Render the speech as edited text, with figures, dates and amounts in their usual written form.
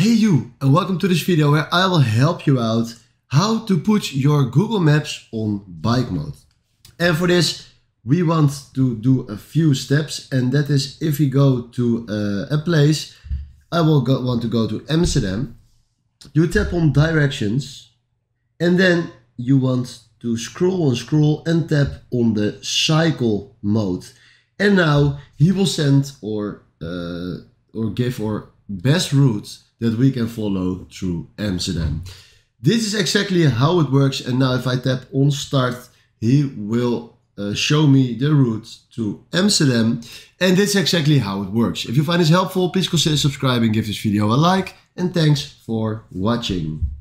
Hey you, and welcome to this video where I will help you out how to put your Google Maps on bike mode. And for this we want to do a few steps, and that is if we go to a place, I will want to go to Amsterdam. You tap on directions and then you want to scroll and tap on the cycle mode. And now he will send or give our best route that we can follow through Amsterdam. This is exactly how it works, and now if I tap on start, he will show me the route to Amsterdam, and this is exactly how it works. If you find this helpful, please consider subscribing, give this video a like, and thanks for watching.